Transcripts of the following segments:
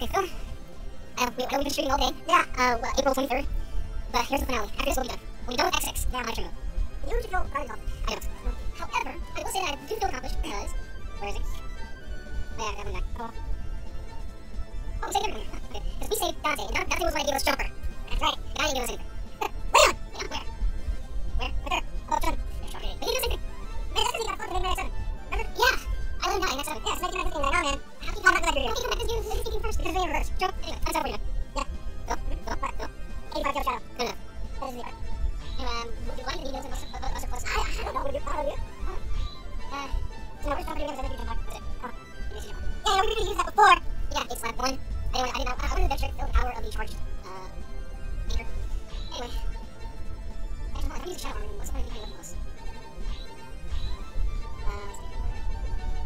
Okay, so we've been shooting all day. Yeah. Well, April 23rd. But here's the finale. After this, we'll be done. We'll be done with X6. Now my turn. You don't feel I don't. However, I will say that I do feel accomplished because where is it? Oh, yeah, I got one back. Oh. Oh, save everyone. Okay. Because we saved Dante, and Dante was the one that gave us Chopper. That's right. God didn't give us anything. Leon! Yeah, where? Right there. Oh, John. Yeah, Chopper. He gave us anything. Man, that's because he got caught in the 7. Remember? Yeah. I only got in that 7. Yeah, so 1915. Like, oh, man. How can you come back to that video? How can you come back to this video? This is first. This is the reverse. Jump. Anyway, I'm sorry. Yeah. Go. Go. What? Go. 85 kill shadow. Good enough. That is the art. Anyway, why do the videos of us are close? I don't know. Would you follow you? So now we're just talking about the video. That's it. Oh. Yeah, we didn't use that before. Yeah, it's lap 1. Anyway, I wanted to venture fill the power of the charged meter. Anyway, I just want to use a shadow armor. What's the point of doing this?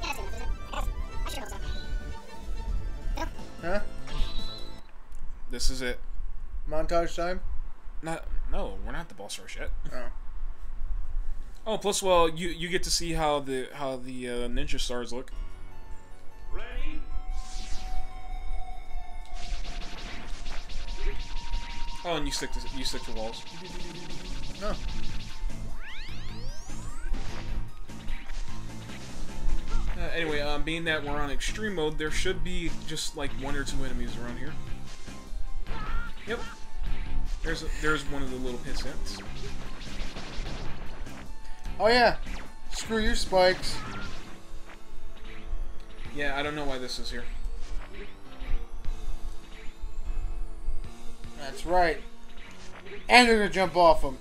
Yeah, that's enough, is it? I sure hope so. No. Huh? This is it. Montage time? No, we're not the boss rush yet. Oh. Oh, plus, well, you get to see how the ninja stars look. Ready? Oh, and you stick to walls. No. Anyway, being that we're on extreme mode, there should be just like 1 or 2 enemies around here. Yep. There's one of the little pissants. Oh yeah. Screw your spikes. Yeah, I don't know why this is here. That's right. And they're gonna jump off him.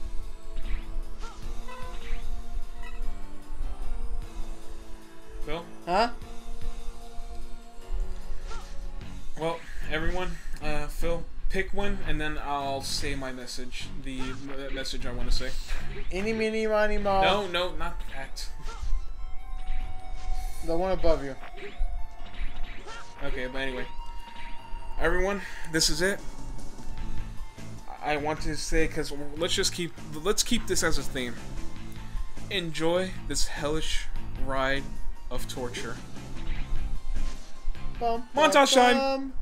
Phil? Huh? Well, everyone, Phil, pick one, and then I'll say my message. The message I want to say. Any, mini, miny, mo. No, not that. The one above you. Okay, but anyway. Everyone, this is it. I want to say, because let's keep this as a theme. Enjoy this hellish ride of torture. Bum, bum, montage time!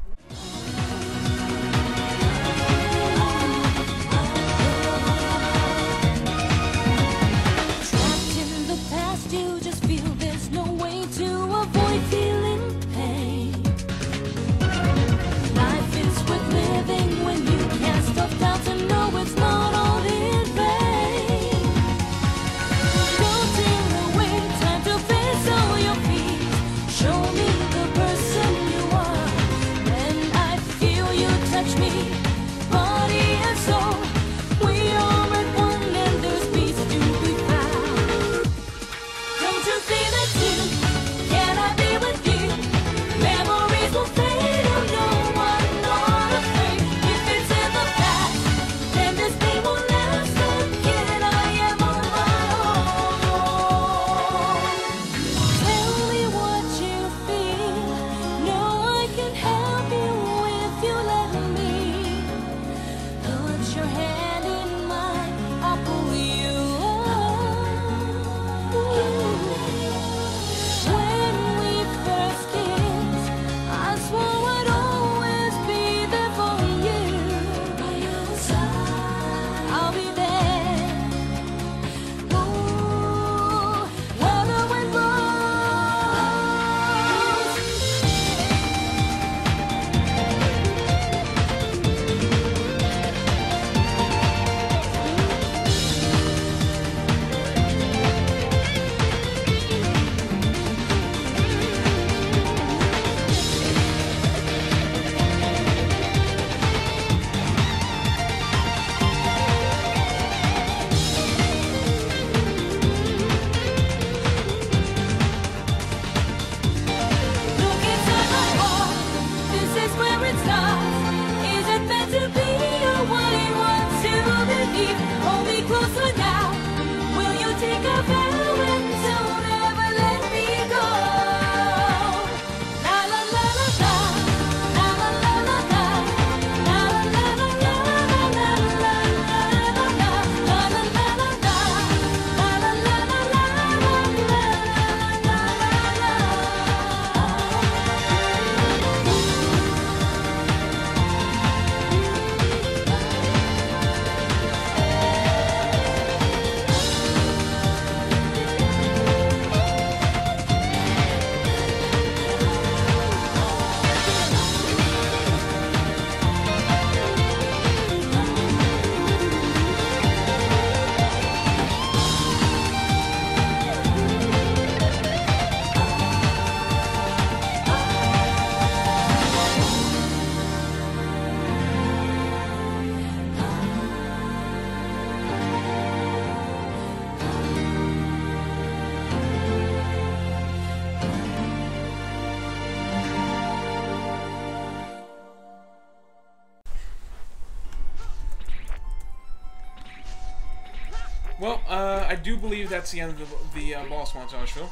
Well, I do believe that's the end of the boss montage, Phil.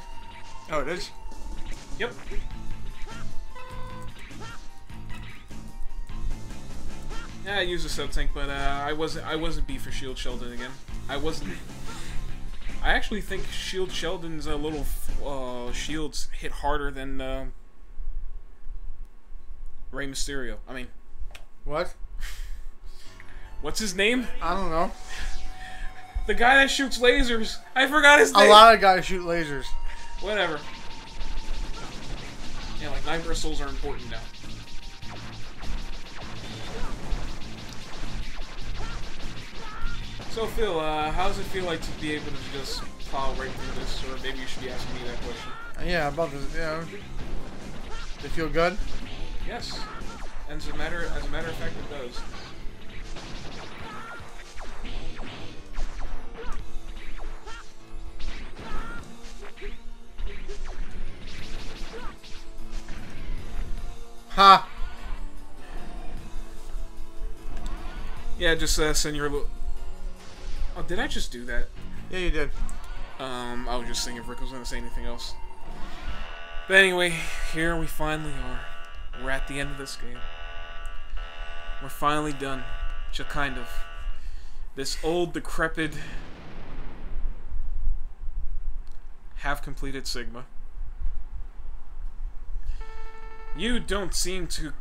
Oh, it is? Yep. Yeah, I used a sub tank, but I wasn't B for Shield Sheldon again. I actually think Shield Sheldon's little shields hit harder than Rey Mysterio. I mean, what? What's his name? I don't know. The guy that shoots lasers. I forgot his name. A lot of guys shoot lasers. Whatever. Yeah, like Nine Bristles are important now. So Phil, how does it feel like to be able to just plow right through this? Or maybe you should be asking me that question. Yeah, about this. Yeah. Does it feel good? Yes. And as a matter of fact, it does. Ha! Yeah, just send your little... Oh, did I just do that? Yeah, you did. I was just thinking if Rick was going to say anything else. But anyway, here we finally are. We're at the end of this game. We're finally done. Just kind of. This old, decrepit... half-completed Sigma. You don't seem to...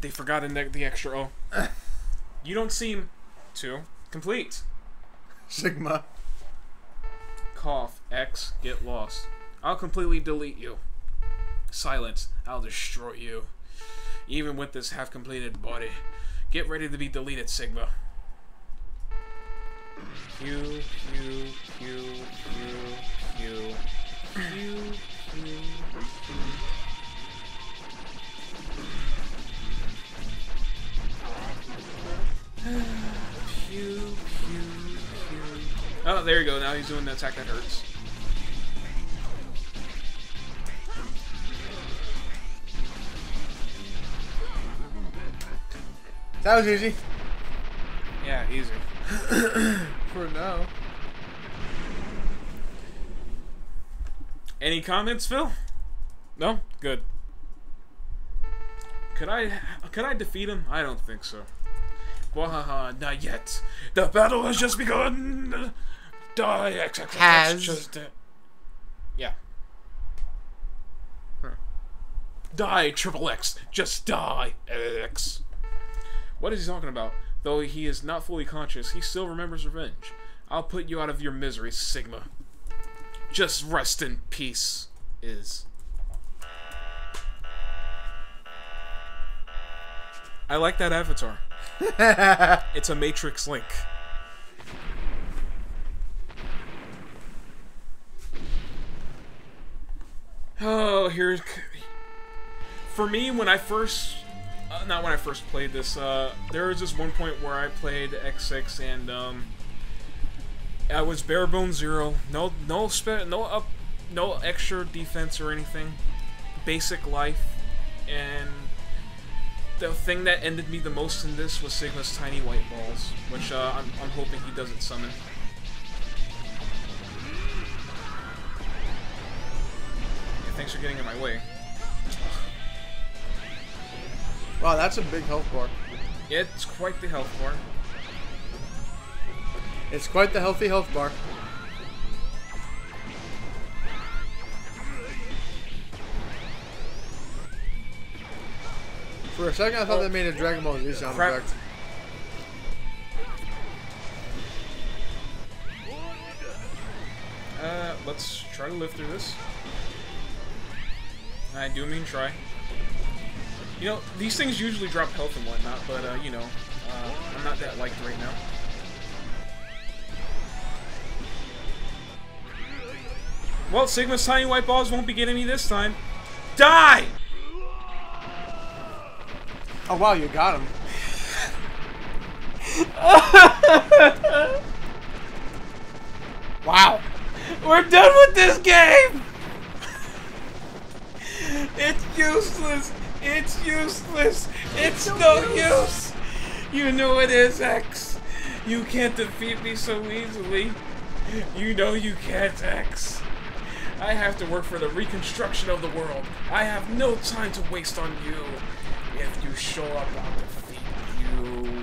They forgot the extra O. You don't seem... to complete Sigma. Cough, X, get lost. I'll completely delete you. Silence, I'll destroy you. Even with this half-completed body. Get ready to be deleted, Sigma. Q, Q, Q, Q, Q, Q, Q, Q. Oh, there you go. Now he's doing the attack that hurts. That was easy. Yeah, easy. For now. Any comments, Phil? No? Good. Could I defeat him? I don't think so. Wahaha, not yet. The battle has just begun. Die, X. Has. Just, yeah. Huh. Die, XXX. Just die, X. What is he talking about? Though he is not fully conscious, he still remembers revenge. I'll put you out of your misery, Sigma. Just rest in peace, Is. I like that avatar. It's a Matrix link. Oh, here's... For me, when I first... not when I first played this, there was this one point where I played X6 and, I was bare bones Zero. No extra defense or anything. Basic life. And... the thing that ended me the most in this was Sigma's tiny white balls, which I'm hoping he doesn't summon. Yeah, thanks for getting in my way. Wow, that's a big health bar. Yeah, it's quite the health bar. It's quite the healthy health bar. For a second, I thought they made a Dragon Ball Z sound effect. Let's try to live through this. I do mean try. You know, these things usually drop health and whatnot, but, you know, I'm not that liked right now. Well, Sigma's tiny white balls won't be getting me this time. Die! Oh wow, you got him. Wow. We're done with this game! It's useless! It's useless! It's no use! You know it is, X! You can't defeat me so easily. You know you can't, X. I have to work for the reconstruction of the world. I have no time to waste on you. If you show up, I'll defeat you.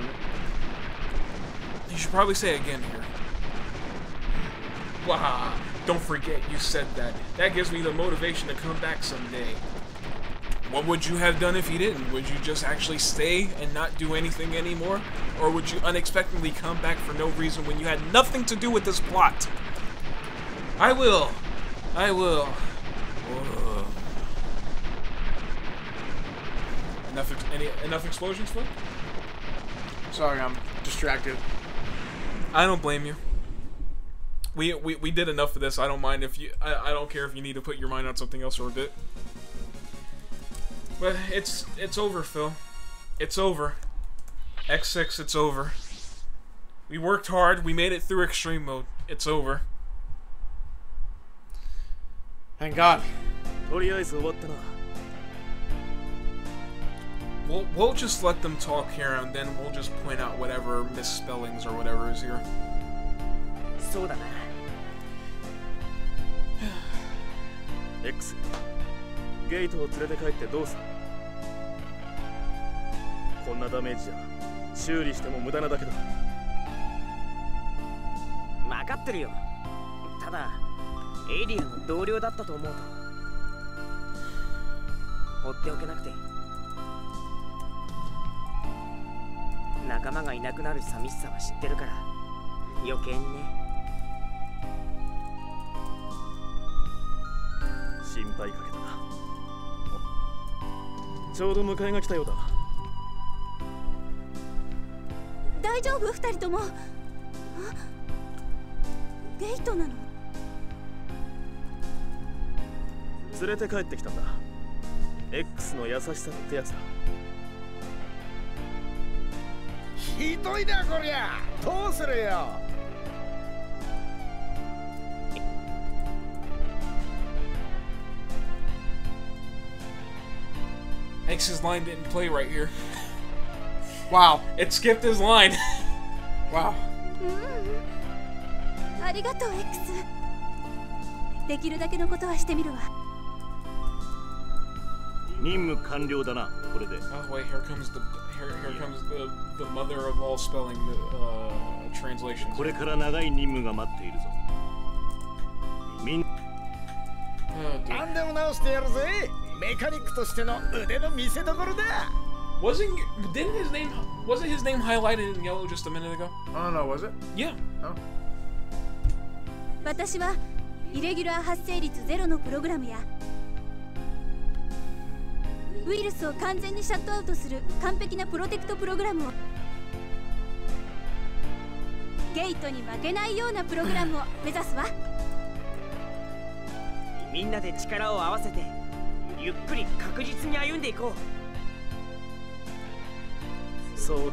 You should probably say it again here. Wow. Don't forget you said that. That gives me the motivation to come back someday. What would you have done if you didn't? Would you just actually stay and not do anything anymore? Or would you unexpectedly come back for no reason when you had nothing to do with this plot? I will. I will. Whoa. Enough explosions, Flip? Sorry, I'm distracted. I don't blame you. We did enough of this. I don't mind if you... I don't care if you need to put your mind on something else for a bit. But it's over, Phil. It's over. X6, it's over. We worked hard. We made it through Xtreme Mode. It's over. Thank God. We'll just let them talk here, and then we'll just point out whatever misspellings or whatever is here. So that. X. Gate will take it to Dosa. Konada Major. Shuri Stemo Mudana Dakota. Makatrio. Tada. Alien Dorio Data Tomoto. Hoteokanakte. Nakamaga Inakunaru Samisa was Telkara. Yoken. 心配かけたな。ちょうど迎えが来たようだ。大丈夫？二人とも。デートなの？連れて帰ってきたんだ。X の優しさってやつだ。ひどいなこりゃ。どうするよ。 X's line didn't play right here. Wow. It skipped his line. Wow. Thank you, X. I can do the best I can. Oh wait, here comes the mother of all spelling translations. Oh, Wasn't his name highlighted in yellow just a minute ago? Oh no, was it? Yeah. Oh. I ゆっくり確実に歩んでいこう。そうだ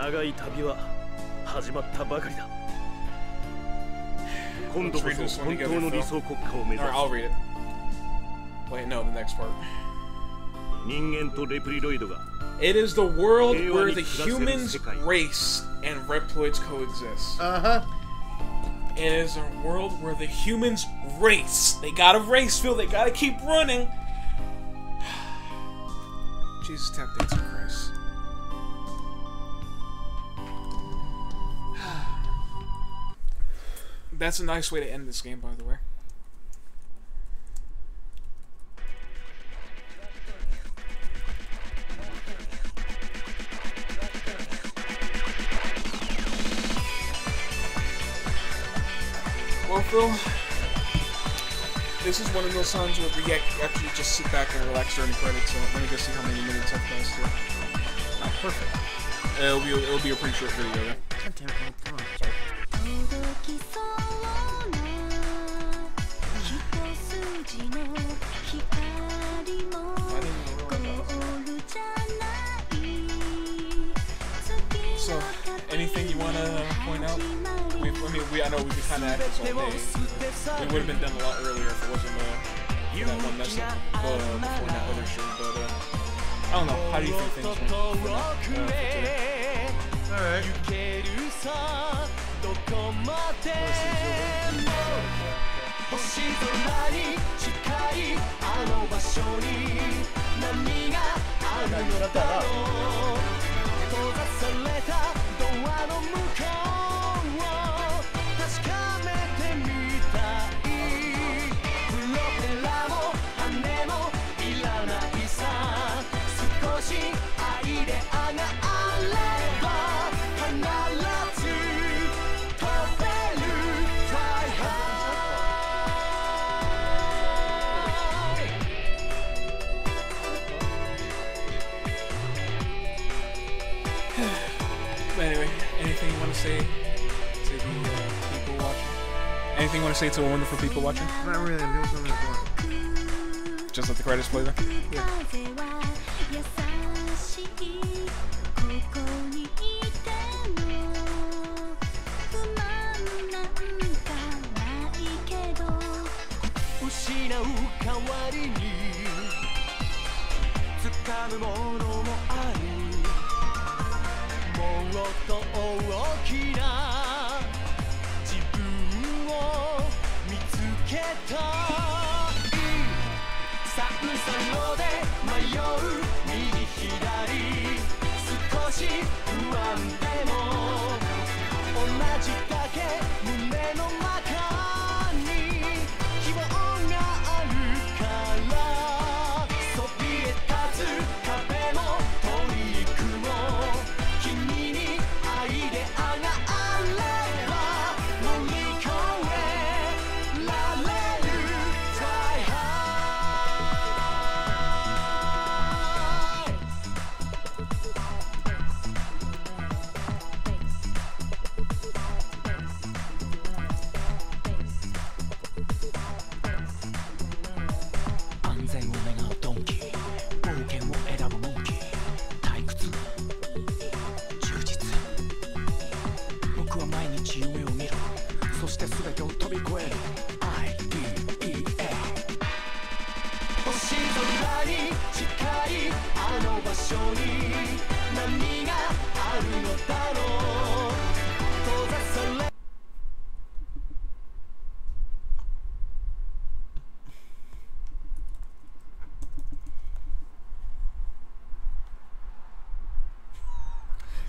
な。長い旅は始まったばかりだ。今度こそ本当の理想国家を目指す。人間とレプリロイドが。It is the world where the human race and Reploids coexist. It is a world where the humans race. They gotta race, Phil. They gotta keep running. Jesus, tap dancing Christ. That's a nice way to end this game, by the way. Well, Phil, this is one of those times where we actually just sit back and relax during the credits, so let me just see how many minutes I've passed here. Oh, perfect. It'll be a pretty short video, right? So, anything you want to point out? I know we've been kind of at this all day. It would have been done a lot earlier if it wasn't that one mess up before that other shoot. But I don't know. How do you think things went? Alright. Anyway, anything you want to say to the people watching? Anything you want to say to the wonderful people watching? Not really, there's nothing important. Just let the credits play there? Yeah.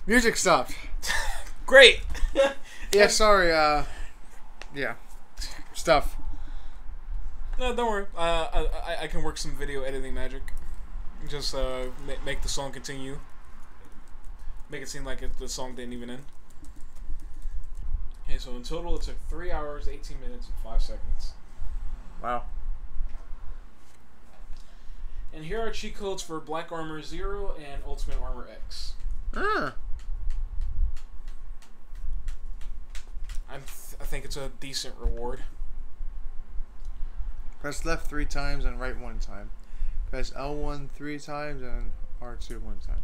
Music stopped. Great. Yeah, sorry. Yeah, stuff. No, don't worry. I can work some video editing magic. Just make the song continue. Make it seem like the song didn't even end. Okay, so in total, it took 3 hours, 18 minutes, and 5 seconds. Wow. And here are cheat codes for Black Armor Zero and Ultimate Armor X. Mm. I think it's a decent reward. Press left 3 times and right 1 time. Press L1 3 times and R2 1 time.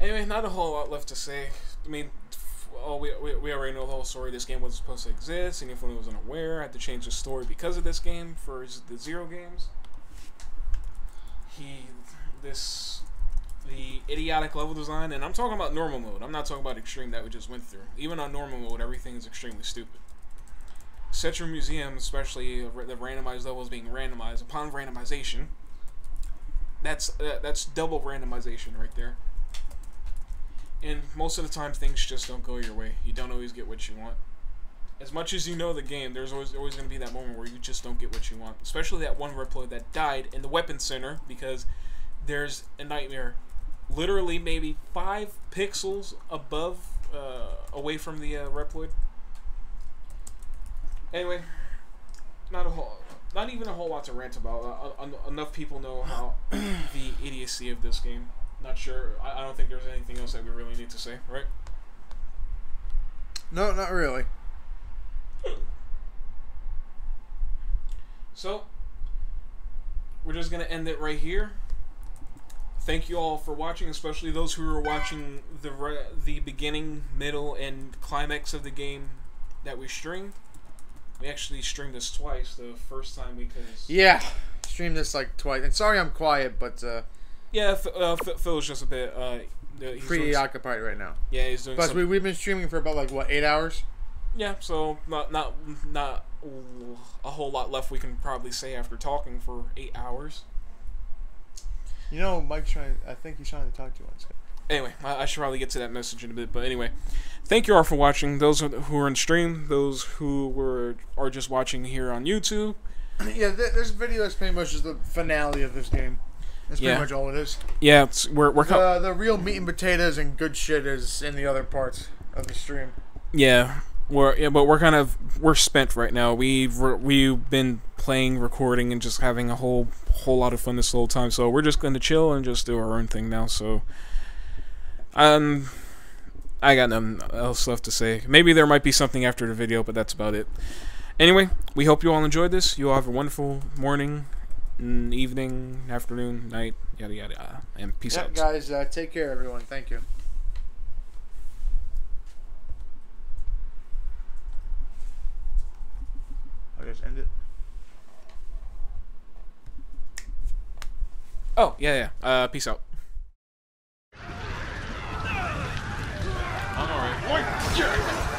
Anyway, not a whole lot left to say. I mean, we already know the whole story. This game wasn't supposed to exist, and if anyone was unaware, I had to change the story because of this game for the Zero games. The idiotic level design, and I'm talking about normal mode. I'm not talking about extreme that we just went through. Even on normal mode, everything is extremely stupid. Set your museum, especially the randomized levels being randomized. Upon randomization, that's double randomization right there. And most of the time, things just don't go your way. You don't always get what you want. As much as you know the game, there's always going to be that moment where you just don't get what you want. Especially that one Reploid that died in the weapons center because there's a nightmare. Literally maybe 5 pixels above, away from the Reploid. Anyway, not even a whole lot to rant about. Enough people know how the idiocy of this game. Not sure. I don't think there's anything else that we really need to say, right? No, not really. So, we're just gonna end it right here. Thank you all for watching, especially those who were watching the beginning, middle, and climax of the game that we streamed. We actually streamed this twice. The first time because yeah, streamed this like twice. And sorry I'm quiet, but yeah, Phil's just a bit preoccupied right now. Yeah, he's doing. Plus, we've been streaming for about like what, 8 hours. Yeah, so not a whole lot left we can probably say after talking for 8 hours. You know, Mike's trying. I think he's trying to talk to us. Anyway, I should probably get to that message in a bit. But anyway, thank you all for watching. Those who are in stream, those who are just watching here on YouTube. Yeah, this video is pretty much just the finale of this game. That's pretty much all it is. Yeah, we're the real meat and potatoes and good shit is in the other parts of the stream. Yeah, but we're spent right now. We've been playing, recording, and just having a whole lot of fun this whole time. So we're just going to chill and just do our own thing now. So. I got nothing else left to say. Maybe there might be something after the video, but that's about it. Anyway, we hope you all enjoyed this. You all have a wonderful morning, evening, afternoon, night, yada yada yada. And peace out. Guys, take care, everyone. Thank you. I'll just end it. Oh, yeah. Peace out. I'm alright.